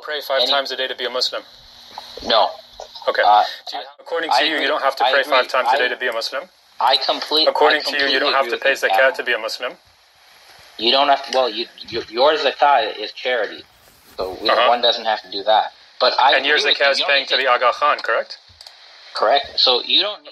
pray five times a day to be a Muslim? No. Okay. According to you, you don't have to pray five times a day to be a Muslim? I completely According to you, you don't have to pay zakat to be a Muslim? You don't have to, well, your zakat is charity, so one doesn't have to do that. But I And your zakat is paying to the Aga Khan, correct? Correct. So you don't need